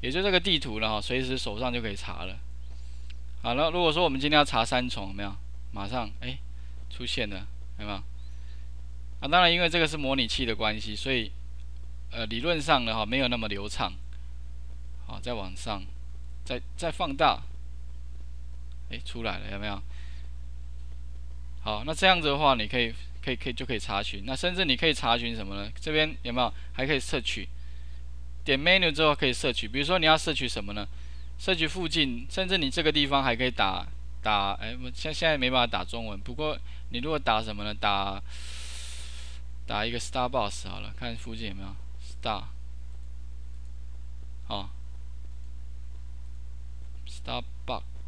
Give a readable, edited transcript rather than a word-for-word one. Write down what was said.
也就这个地图了哈，随时手上就可以查了。好了，如果说我们今天要查三重，有没有？马上出现了，有没有？啊，当然因为这个是模拟器的关系，所以理论上呢哈没有那么流畅。好，再往上，再放大，出来了，有没有？好，那这样子的话，你可以查询，那甚至你可以查询什么呢？这边有没有还可以摄取？点 menu 之后可以摄取，比如说你要摄取什么呢？摄取附近，甚至你这个地方还可以打，我现在没办法打中文，不过你如果打什么呢？打一个 Starbucks 好了，看附近有没有 Star， 好 ，Starbucks。